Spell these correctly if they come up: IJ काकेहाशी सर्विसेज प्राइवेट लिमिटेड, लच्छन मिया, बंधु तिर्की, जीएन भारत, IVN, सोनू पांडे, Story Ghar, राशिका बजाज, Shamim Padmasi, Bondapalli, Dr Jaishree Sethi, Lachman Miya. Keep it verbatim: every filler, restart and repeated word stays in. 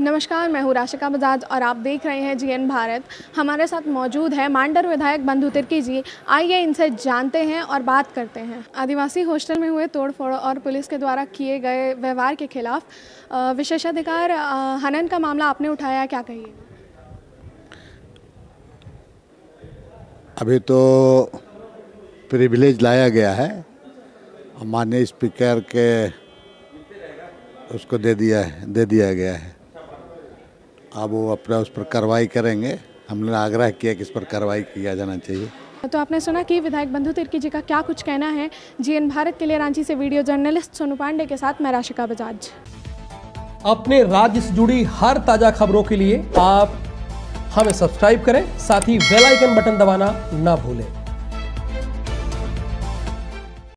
नमस्कार, मैं हूँ राशिका बजाज और आप देख रहे हैं जीएन भारत। हमारे साथ मौजूद है मांडर विधायक बंधु तिर्की जी। आइए इनसे जानते हैं और बात करते हैं। आदिवासी हॉस्टल में हुए तोड़फोड़ और पुलिस के द्वारा किए गए व्यवहार के खिलाफ विशेषाधिकार हनन का मामला आपने उठाया, क्या कहिए? अभी तो प्रिविलेज लाया गया है, माननीय स्पीकर के उसको दे दिया है दे दिया गया है। अब वो अपना उस पर कार्रवाई करेंगे। हमने आग्रह किया कि इस पर कार्रवाई किया जाना चाहिए। तो आपने सुना कि विधायक बंधु तिर्की जी का क्या कुछ कहना है। जीएन भारत के लिए रांची से वीडियो जर्नलिस्ट सोनू पांडे के साथ मैं राशिका बजाज। अपने राज्य से जुड़ी हर ताजा खबरों के लिए आप हमें सब्सक्राइब करें, साथ ही बेल आइकन बटन दबाना ना भूलें।